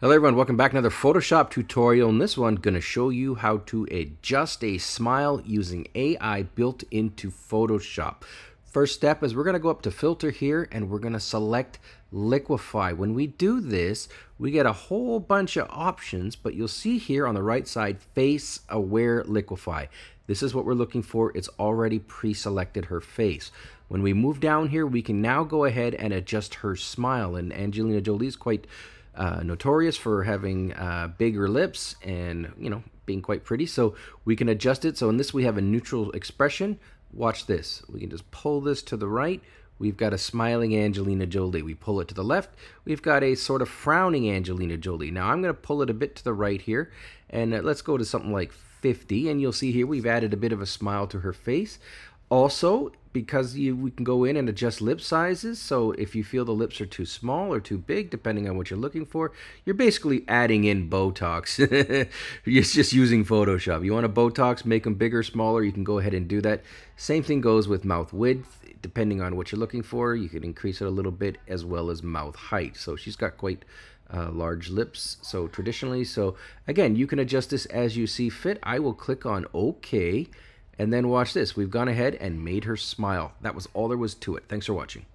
Hello everyone, welcome back to another Photoshop tutorial. In this one, I'm going to show you how to adjust a smile using AI built into Photoshop. First step is we're going to go up to filter here and we're going to select liquify. When we do this, we get a whole bunch of options, but you'll see here on the right side, Face Aware Liquify. This is what we're looking for. It's already pre-selected her face. When we move down here, we can now go ahead and adjust her smile. And Angelina Jolie is quite notorious for having bigger lips and, you know, being quite pretty, so we can adjust it. So in this we have a neutral expression. Watch this, we can just pull this to the right, we've got a smiling Angelina Jolie. We pull it to the left, we've got a sort of frowning Angelina Jolie. Now I'm going to pull it a bit to the right here, and let's go to something like 50, and you'll see here we've added a bit of a smile to her face. Also, because we can go in and adjust lip sizes, so if you feel the lips are too small or too big, depending on what you're looking for, you're basically adding in Botox. It's just using Photoshop. You want to Botox, make them bigger, smaller, you can go ahead and do that. Same thing goes with mouth width. Depending on what you're looking for, you can increase it a little bit, as well as mouth height. So she's got quite large lips, so traditionally. So again, you can adjust this as you see fit. I will click on OK. And then watch this, we've gone ahead and made her smile. That was all there was to it. Thanks for watching.